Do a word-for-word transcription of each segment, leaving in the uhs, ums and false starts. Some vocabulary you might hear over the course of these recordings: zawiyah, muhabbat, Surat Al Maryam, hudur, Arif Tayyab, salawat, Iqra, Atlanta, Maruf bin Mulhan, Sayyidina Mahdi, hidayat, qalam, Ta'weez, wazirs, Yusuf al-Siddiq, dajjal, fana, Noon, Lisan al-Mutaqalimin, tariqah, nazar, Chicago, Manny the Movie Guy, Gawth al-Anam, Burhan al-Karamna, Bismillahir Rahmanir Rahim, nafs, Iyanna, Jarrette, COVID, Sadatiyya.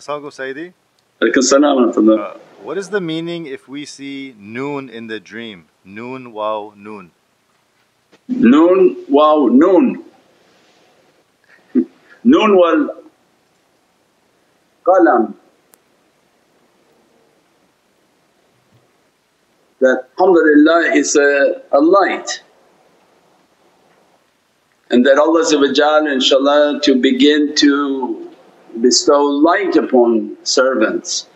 Assalamu alaikum, Sayyidi. Uh, what is the meaning if we see noon in the dream? Noon, wow, noon. Noon, wow, noon. Noon wal qalam. That, alhamdulillah, is a, a light. And that Allah inshaAllah to begin to bestow light upon servants.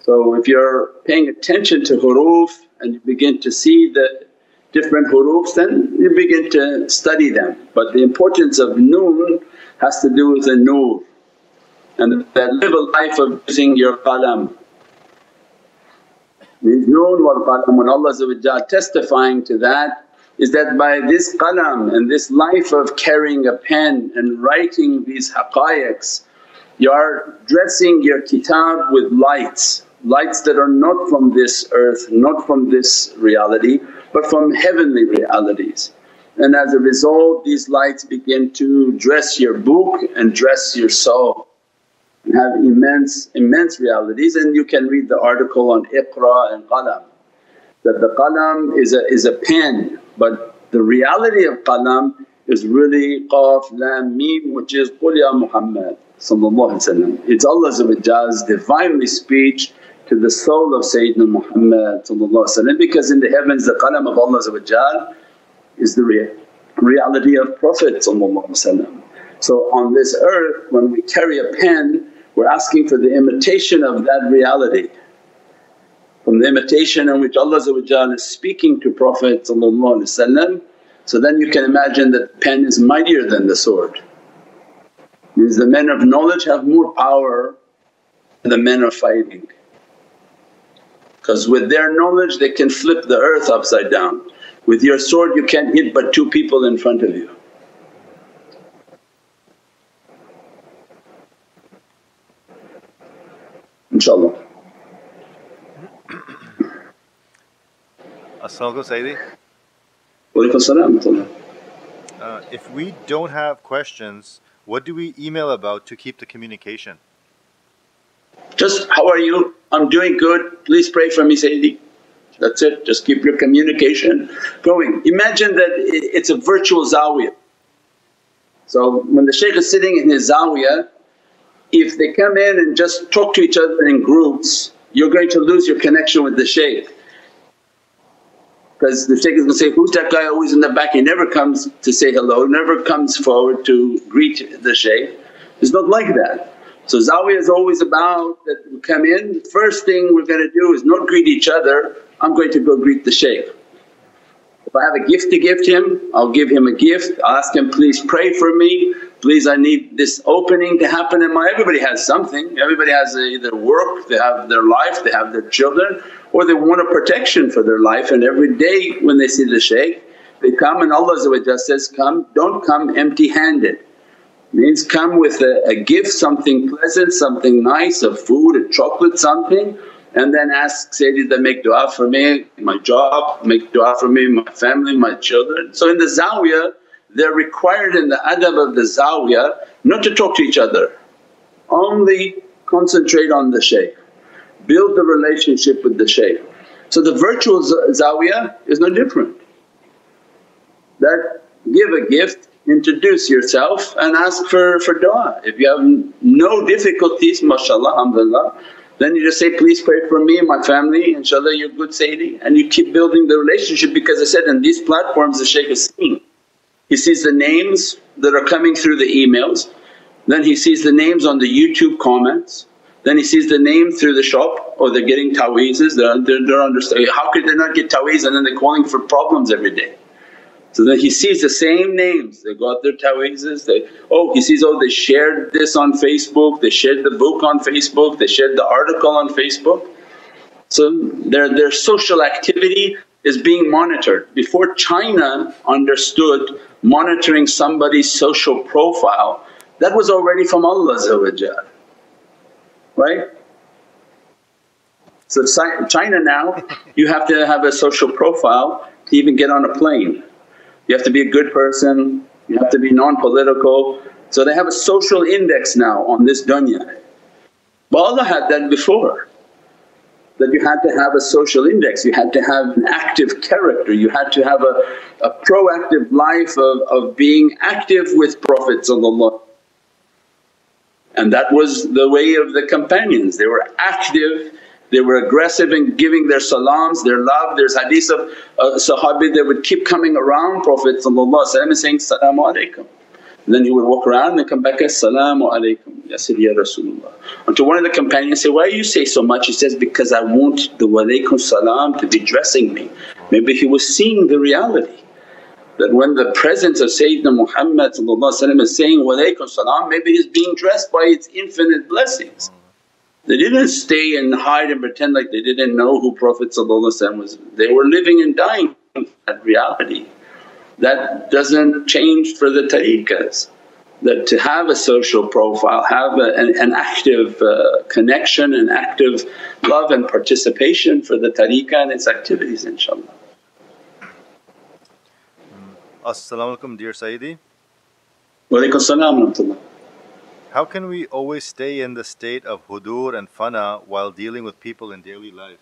So if you're paying attention to huruf and you begin to see the different hurufs, then you begin to study them. But the importance of noon has to do with the nur, and that live a life of using your qalam. Means noon wal qalam, when Allah testifying to that is that by this qalam and this life of carrying a pen and writing these haqqaiqs, you are dressing your kitab with lights, lights that are not from this earth, not from this reality, but from heavenly realities. And as a result, these lights begin to dress your book and dress your soul and have immense, immense realities. And you can read the article on Iqra and qalam, that the qalam is a, is a pen, but the reality of qalam is really qaf, lam, mim, which is Qul Ya Muhammad. It's Allah's divinely speech to the soul of Sayyidina Muhammad, because in the heavens the qalam of Allah is the rea reality of Prophet. So on this earth when we carry a pen, we're asking for the imitation of that reality, from the imitation in which Allah is speaking to Prophet. So then you can imagine that the pen is mightier than the sword. Means the men of knowledge have more power than the men of fighting, because with their knowledge they can flip the earth upside down. With your sword you can't hit but two people in front of you. InshaAllah. As-salamu alaykum, Sayyidi. Wa alaykum as-salam. Uh, if we don't have questions, what do we email about to keep the communication? Just, how are you? I'm doing good, please pray for me, Sayyidi. That's it, just keep your communication going. Imagine that it's a virtual zawiyah. So when the shaykh is sitting in his zawiyah, if they come in and just talk to each other in groups, you're going to lose your connection with the shaykh. Because the shaykh is going to say, who's that guy always in the back? He never comes to say hello, never comes forward to greet the shaykh. It's not like that. So zawiyah is always about that we come in, first thing we're going to do is not greet each other, I'm going to go greet the shaykh. If I have a gift to give him, I'll give him a gift, I'll ask him, please pray for me, please I need this opening to happen in my… Everybody has something, everybody has either work, they have their life, they have their children, or they want a protection for their life, and every day when they see the shaykh they come, and Allah says, come, don't come empty handed. Means come with a, a gift, something pleasant, something nice, a food, a chocolate, something, and then ask Sayyidi to make du'a for me, my job, make du'a for me, my family, my children. So in the zawiyah they're required in the adab of the zawiyah not to talk to each other, only concentrate on the shaykh, build the relationship with the shaykh. So the virtual zawiyah is no different, that give a gift, introduce yourself and ask for, for du'a. If you have no difficulties, mashaAllah, alhamdulillah, then you just say, please pray for me and my family, inshaAllah you're good, Sayyidi, and you keep building the relationship. Because I said in these platforms the shaykh is seeing, he sees the names that are coming through the emails, then he sees the names on the YouTube comments, then he sees the name through the shop, or they're getting ta'weezes, they're, they're, they're understanding, how could they not get ta'weez, and then they're calling for problems every day. So then he sees the same names, they got their ta'weezes, they… oh he sees, oh they shared this on Facebook, they shared the book on Facebook, they shared the article on Facebook. So their, their social activity is being monitored. Before China understood monitoring somebody's social profile, that was already from Allah, right? So China now, you have to have a social profile to even get on a plane. You have to be a good person, you have to be non-political. So they have a social index now on this dunya. But Allah had that before, that you had to have a social index, you had to have an active character, you had to have a, a proactive life of, of being active with Prophet ﷺ. And that was the way of the companions, they were active, they were aggressive in giving their salams, their love. There's hadith of a sahabi that would keep coming around Prophet ﷺ and saying, "Salaamu alaykum." And then he would walk around and come back as, "Salaamu alaykum, Ya Sayyidi Ya Rasulullah." Until one of the companions said, "Why do you say so much?" He says, "Because I want the walaykum salam to be dressing me." Maybe he was seeing the reality that when the presence of Sayyidina Muhammad is saying walaykum salam, maybe he's being dressed by its infinite blessings. They didn't stay and hide and pretend like they didn't know who Prophet was. They were living and dying in that reality. That doesn't change for the tariqahs, that to have a social profile, have a, an, an active uh, connection and active love and participation for the tariqah and its activities, inshaAllah. As-salamu alaykum, dear Sayyidi. Wa alaykum as-salam wa rahmatullah. How can we always stay in the state of hudur and fana while dealing with people in daily life?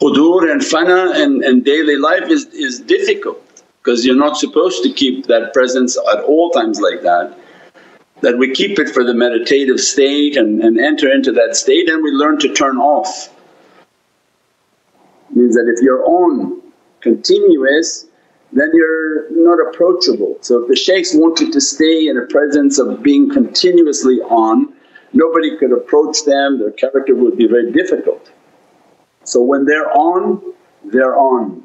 Hudur and fana and, and daily life is, is difficult, because you're not supposed to keep that presence at all times like that. That we keep it for the meditative state and, and enter into that state, and we learn to turn off. Means that if you're on continuous, then you're not approachable. So if the shaykhs wanted to stay in a presence of being continuously on, nobody could approach them, their character would be very difficult. So when they're on, they're on.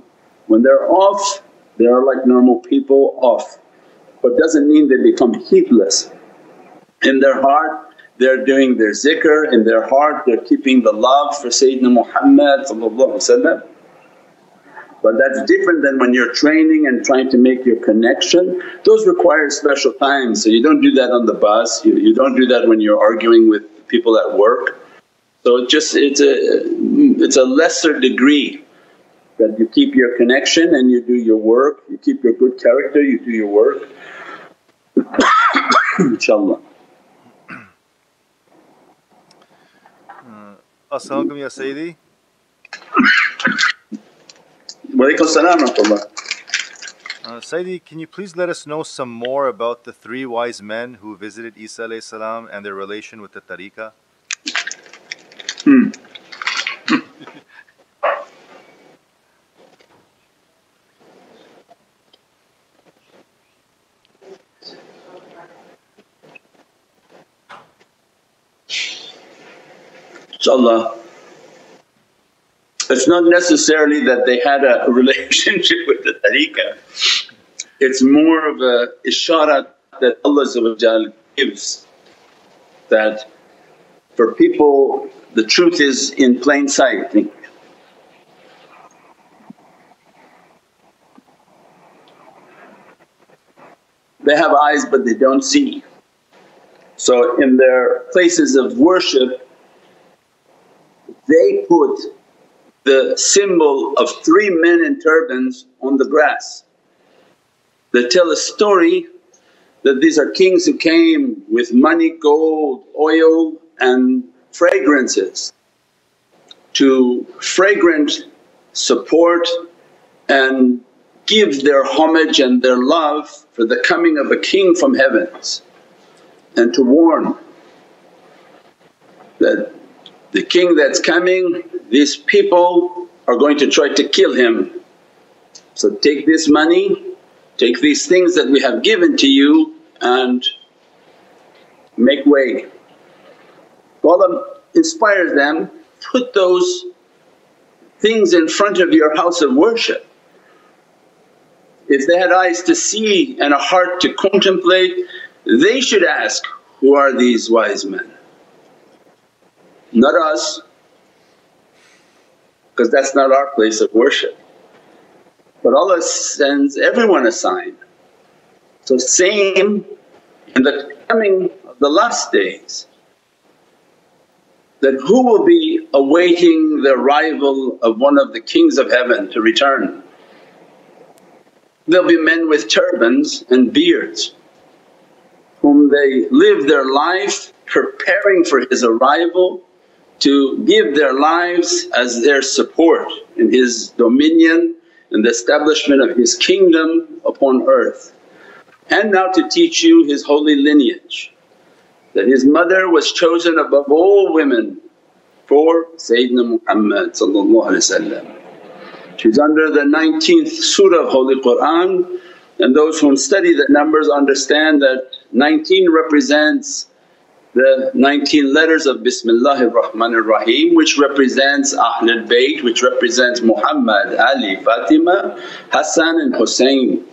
When they're off, they are like normal people, off. But doesn't mean they become heedless. In their heart they're doing their zikr, in their heart they're keeping the love for Sayyidina Muhammad ﷺ. But that's different than when you're training and trying to make your connection. Those require special times, so you don't do that on the bus, you, you don't do that when you're arguing with people at work. So it just it's a it's a lesser degree that you keep your connection and you do your work, you keep your good character, you do your work. InshaAllah. Uh, As-salamu alaykum, Ya Sayyidi. Wa alaykum as-salam wa rahmatullah. Uh, Sayyidi, can you please let us know some more about the three wise men who visited Isa alayhi salam and their relation with the tariqah? Hmm. InshaAllah, it's not necessarily that they had a relationship with the tariqah, it's more of a ishara that Allah gives, that for people the truth is in plain sight. They have eyes but they don't see. So in their places of worship they put the symbol of three men in turbans on the grass. They tell a story that these are kings who came with money, gold, oil and fragrances to fragrant support and give their homage and their love for the coming of a king from heavens, and to warn that the king that's coming, these people are going to try to kill him. So take this money, take these things that we have given to you and make way. Allah inspires them, put those things in front of your house of worship. If they had eyes to see and a heart to contemplate, they should ask, who are these wise men? Not us, because that's not our place of worship. But Allah sends everyone a sign. So same in the coming of the last days, that who will be awaiting the arrival of one of the kings of heaven to return? There'll be men with turbans and beards. whom they live their life preparing for his arrival, to give their lives as their support in his dominion and the establishment of his kingdom upon earth. And now to teach you his holy lineage, that his mother was chosen above all women for Sayyidina Muhammad. She's under the nineteenth surah of Holy Qur'an, and those who study the numbers understand that nineteen represents the nineteen letters of Bismillahir Rahmanir Rahim, which represents Ahlul Bayt, which represents Muhammad, Ali, Fatima, Hassan and Hussain.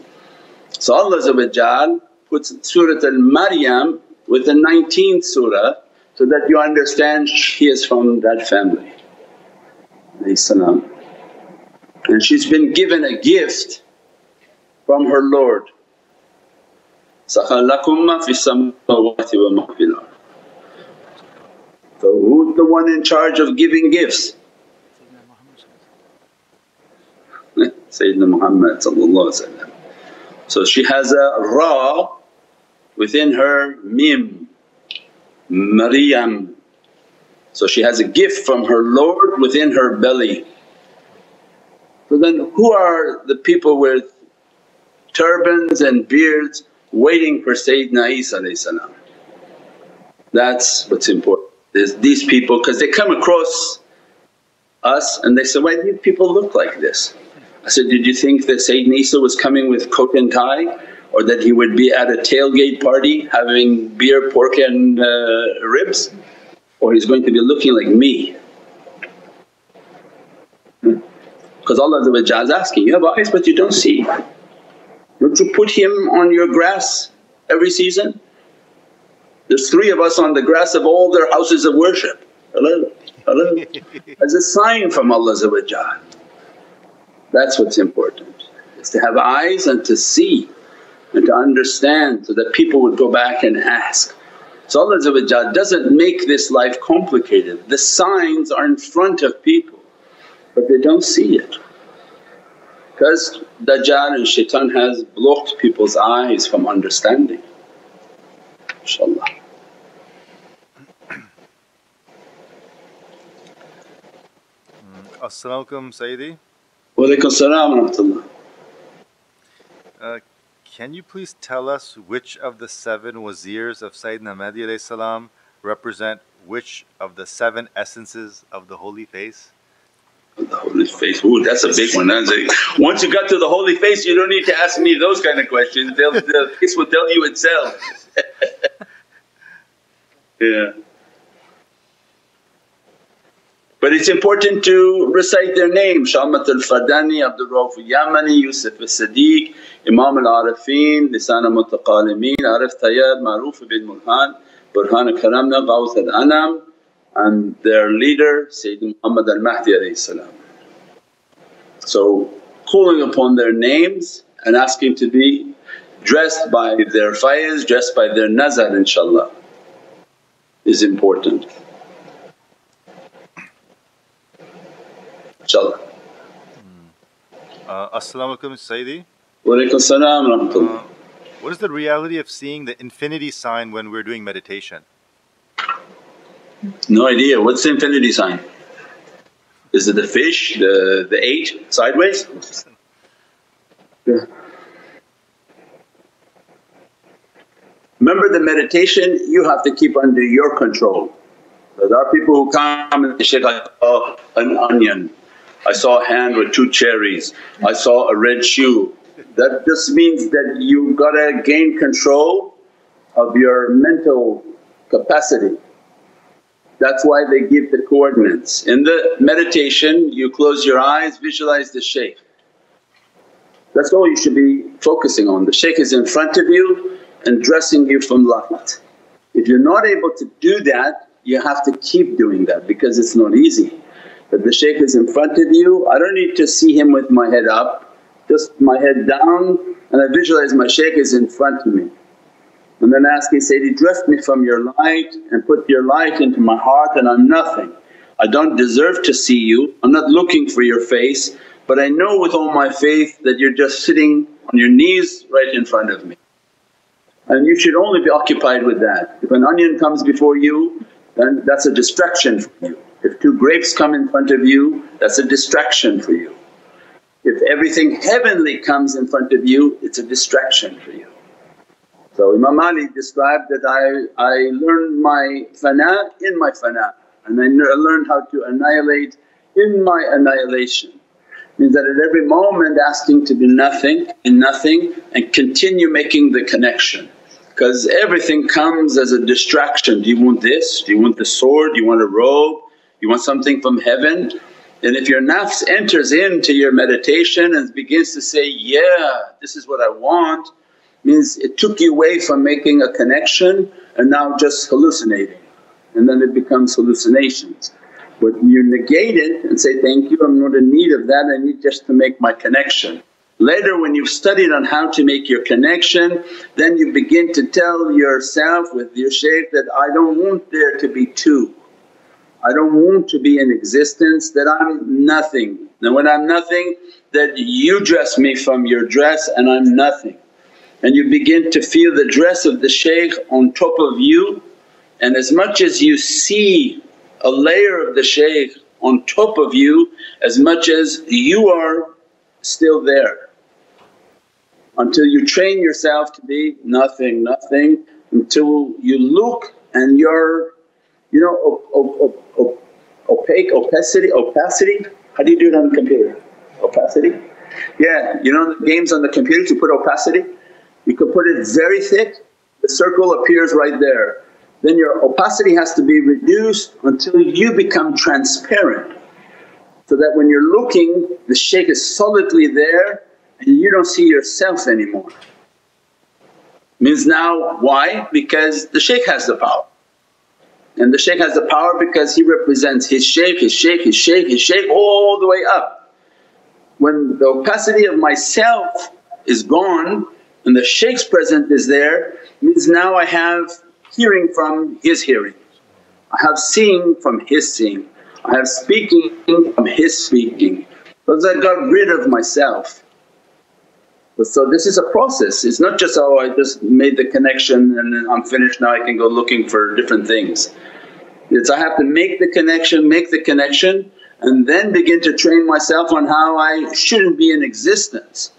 So Allah puts Surat Al Maryam with the nineteenth surah so that you understand he is from that family. And she's been given a gift from her Lord. Sakhalakum ma fi samawati wa ma fil ard. So who's the one in charge of giving gifts? Sayyidina Muhammad. So she has a Ra within her Mim, Maryam. So she has a gift from her Lord within her belly. So then who are the people with turbans and beards waiting for Sayyidina Isa? That's what's important, is these people, because they come across us and they say, why do you people look like this? I said, did you think that Sayyidina Isa was coming with coat and tie, or that he would be at a tailgate party having beer, pork and uh, ribs, or he's going to be looking like me? Because Allah is asking, you have eyes but you don't see. Don't you put him on your grass every season? There's three of us on the grass of all their houses of worship. Hello, hello. As a sign from Allah. That's what's important, is to have eyes and to see and to understand, so that people would go back and ask. So Allah doesn't make this life complicated. The signs are in front of people, but they don't see it, because dajjal and shaitan has blocked people's eyes from understanding, inshaAllah. As-salamu alaykum Sayyidi. Wa alaykum as-salam wa rahmatullah. Uh, can you please tell us which of the seven wazirs of Sayyidina Mahdi represent which of the seven essences of the Holy Face? The Holy Face, ooh, that's a big one. Once you got to the Holy Face, you don't need to ask me those kind of questions, they'll, the face will tell you itself. Yeah. But it's important to recite their names: Shammat Fadani, Abdul Rauf al Yamani, Yusuf al-Siddiq, Imam al-A'rifin, Lisan al-Mutaqalimin, Arif Tayyab, Maruf bin Mulhan, Burhan al-Karamna, Gawth al-Anam, and their leader Sayyidina Muhammad al-Mahdi alayhi salam. So calling upon their names and asking to be dressed by their faiz, dressed by their nazar inshaAllah, is important, inshaAllah. Mm. Uh, As-salamu alaykum Sayyidi. Wa alaykum as-salam wa rahmatullah. Uh, what is the reality of seeing the infinity sign when we're doing meditation? No idea. What's the infinity sign? Is it the fish, the, the eight sideways? Yeah. Remember, the meditation you have to keep under your control. There are people who come and they say, I saw an onion, I saw a hand with two cherries, I saw a red shoe. That just means that you gotta gain control of your mental capacity. That's why they give the coordinates. In the meditation you close your eyes, visualize the shaykh. That's all you should be focusing on. The shaykh is in front of you and dressing you from light. If you're not able to do that, you have to keep doing that, because it's not easy. But the shaykh is in front of you, I don't need to see him with my head up, just my head down, and I visualize my shaykh is in front of me. And then asking, Sayyidi, dress me from your light and put your light into my heart, and I'm nothing. I don't deserve to see you, I'm not looking for your face, but I know with all my faith that you're just sitting on your knees right in front of me. and you should only be occupied with that. If an onion comes before you, then that's a distraction for you. If two grapes come in front of you, that's a distraction for you. If everything heavenly comes in front of you, it's a distraction for you. So Imam Ali described that, I, I learned my fana in my fana, and I learned how to annihilate in my annihilation. Means that at every moment asking to be nothing and nothing and continue making the connection, because everything comes as a distraction. Do you want this? Do you want the sword? Do you want a robe? You want something from heaven? And if your nafs enters into your meditation and begins to say, yeah, this is what I want, means it took you away from making a connection and now just hallucinating, and then it becomes hallucinations. But you negate it and say, thank you, I'm not in need of that, I need just to make my connection. Later when you've studied on how to make your connection, then you begin to tell yourself with your shaykh that, I don't want there to be two. I don't want to be in existence, that I'm nothing. And when I'm nothing, that you dress me from your dress and I'm nothing. And you begin to feel the dress of the shaykh on top of you, and as much as you see a layer of the shaykh on top of you, as much as you are still there, until you train yourself to be nothing, nothing, until you look and you're, you know, op op op opaque, opacity, opacity. How do you do it on the computer? Opacity? Yeah, you know the games on the computer, you put opacity, you can put it very thick, the circle appears right there. Then your opacity has to be reduced until you become transparent, so that when you're looking the shaykh is solidly there and you don't see yourself anymore. Means now why? Because the shaykh has the power, and the shaykh has the power because he represents his shaykh, his shaykh, his shaykh, his shaykh all the way up. When the opacity of myself is gone and the shaykh's present is there, means now I have hearing from his hearing, I have seeing from his seeing, I have speaking from his speaking, because I got rid of myself. But so this is a process, it's not just, oh, I just made the connection and then I'm finished, now I can go looking for different things. It's I have to make the connection, make the connection, and then begin to train myself on how I shouldn't be in existence,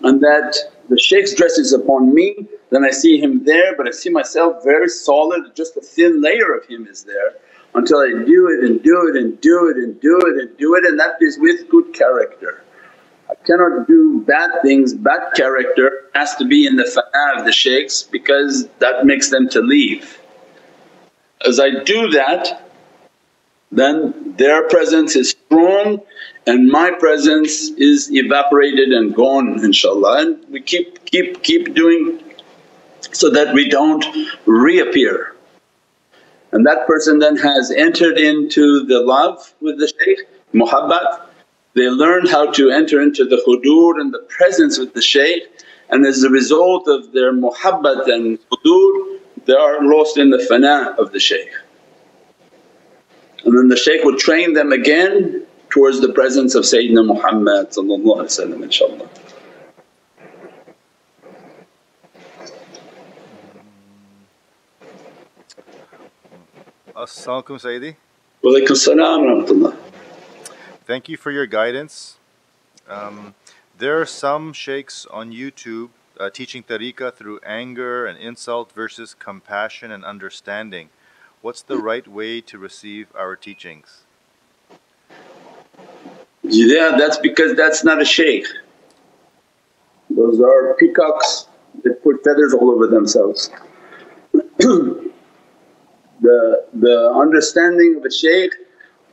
and that the shaykh's dress is upon me. Then I see him there, but I see myself very solid, just a thin layer of him is there, until I do it and do it and do it and do it and do it, and that is with good character. I cannot do bad things, bad character has to be in the fana of the shaykhs, because that makes them to leave. As I do that, then their presence is strong and my presence is evaporated and gone, inshaAllah, and we keep, keep, keep doing, so that we don't reappear. And that person then has entered into the love with the shaykh, muhabbat. They learned how to enter into the hudur and the presence with the shaykh, and as a result of their muhabbat and hudur, they are lost in the fana of the shaykh. And then the shaykh would train them again towards the presence of Sayyidina Muhammad inshaAllah. As-salamu alaykum Sayyidi. Wa alaykum as-salam wa rahmatullah. Thank you for your guidance. Um, there are some shaykhs on YouTube uh, teaching tariqah through anger and insult versus compassion and understanding. What's the right way to receive our teachings? Yeah, that's because that's not a shaykh. Those are peacocks that put feathers all over themselves. The, the understanding of a shaykh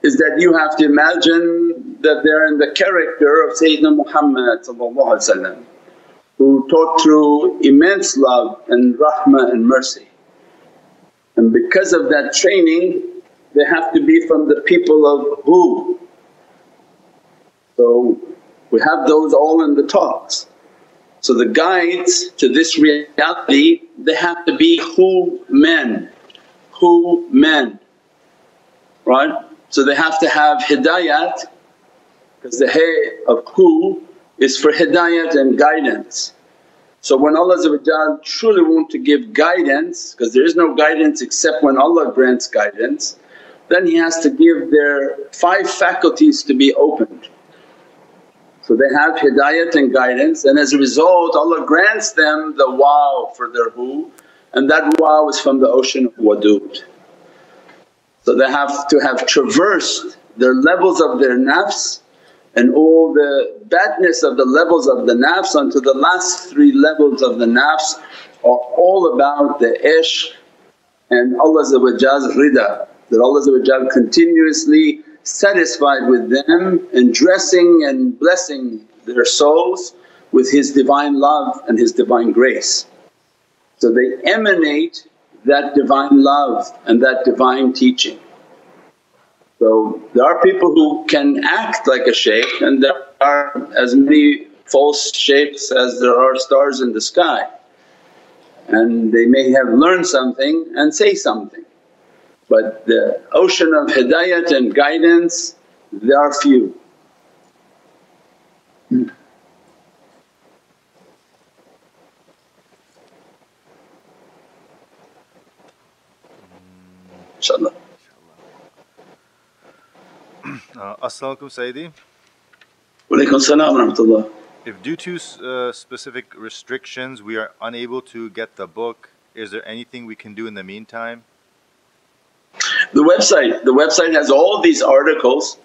is that you have to imagine that they're in the character of Sayyidina Muhammad who taught through immense love and rahmah and mercy. And because of that training they have to be from the people of who? So we have those all in the talks. So the guides to this reality, they have to be who men. Who men, right? So they have to have hidayat, because the hay of who is for hidayat and guidance. So when Allah truly wants to give guidance, because there is no guidance except when Allah grants guidance, then He has to give their five faculties to be opened. So they have hidayat and guidance, and as a result Allah grants them the wow for their hu, and that wow is from the ocean of Wadud. So they have to have traversed their levels of their nafs and all the badness of the levels of the nafs unto the last three levels of the nafs are all about the ishq and Allah's rida, that Allah continuously satisfied with them and dressing and blessing their souls with His divine love and His divine grace. So they emanate that divine love and that divine teaching. So there are people who can act like a shaykh, and there are as many false shaykhs as there are stars in the sky, and they may have learned something and say something, but the ocean of hidayat and guidance, there are few. Hmm. InshaAllah. Uh, As-salamu alaykum Sayyidi. Wa alaykum as-salam wa rahmatullah. If due to uh, specific restrictions we are unable to get the book, is there anything we can do in the meantime? The website. The website has all these articles.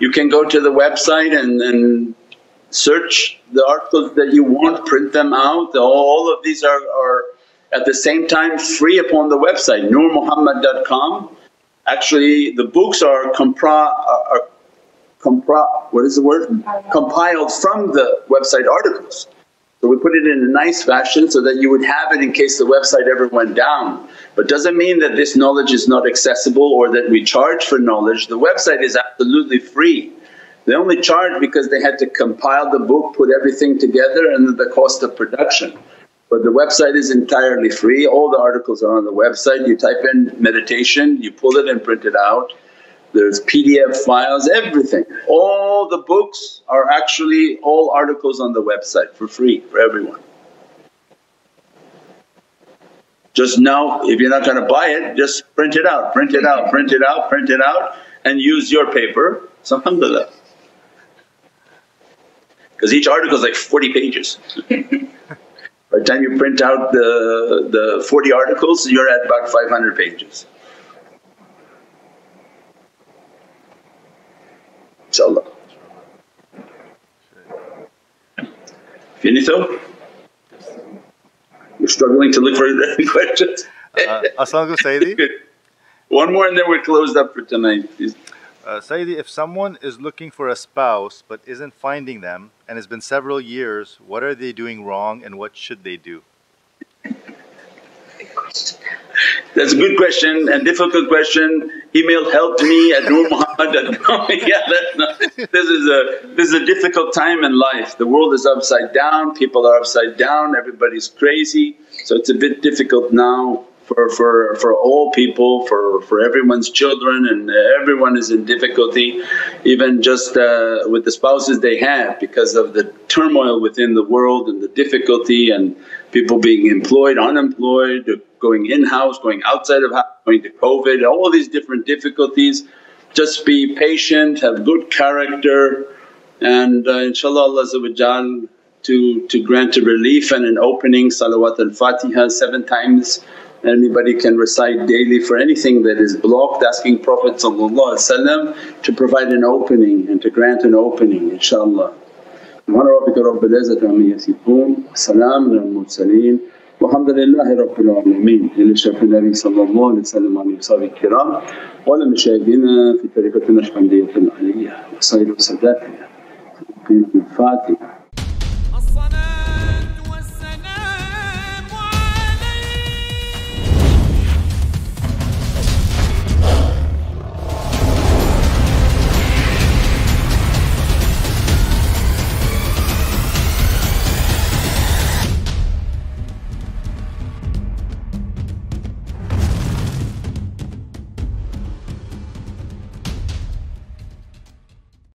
You can go to the website and, and search the articles that you want, print them out. All of these are, are at the same time free upon the website, nur muhammad dot com. Actually the books are, compra, are compra, what is the word? Compiled. Compiled from the website articles. So we put it in a nice fashion so that you would have it in case the website ever went down. But doesn't mean that this knowledge is not accessible or that we charge for knowledge. The website is absolutely free. They only charge because they had to compile the book, put everything together, and the cost of production. But the website is entirely free, all the articles are on the website. You type in meditation, you pull it and print it out. There's P D F files, everything. All the books are actually all articles on the website for free for everyone. Just now, if you're not going to buy it, just print it out, print it out, print it out, print it out, and use your paper. So, alhamdulillah. Because each article is like forty pages. By the time you print out the, the forty articles, you're at about five hundred pages. InshaAllah. Finito? You're struggling to look for any questions? Uh, As-salamu alaykum Sayyidi. One more and then we're closed up for tonight. Uh, Sayyidi, if someone is looking for a spouse but isn't finding them and it's been several years, what are they doing wrong and what should they do? That's a good question and difficult question. Email help me at nur muhammad dot com. Yeah, that's not, this is a this is a difficult time in life. The world is upside down, people are upside down, everybody's crazy. So it's a bit difficult now for for for all people, for for everyone's children, and everyone is in difficulty, even just uh, with the spouses they have, because of the turmoil within the world and the difficulty and people being employed, unemployed, going in-house, going outside of house, going to COVID, all these different difficulties. Just be patient, have good character, and uh, inshaAllah Allah to, to grant a relief and an opening. Salawat al-Fatiha seven times anybody can recite daily for anything that is blocked, asking Prophet ﷺ to provide an opening and to grant an opening, inshaAllah. Subhana rabbika rabbil izzati amma yasifoon, wa salaamun alal mursaleen, walhamdulillahi rabbil alameen. Ila ashrafil nabi sallallahu alayhi wa sallam wa alihi wa sahbihi kiram wa ala mashaykhina fi tariqati Naqshbandiyyatun aliyya wa sayyidi sadatiyya. Al-Fatiha.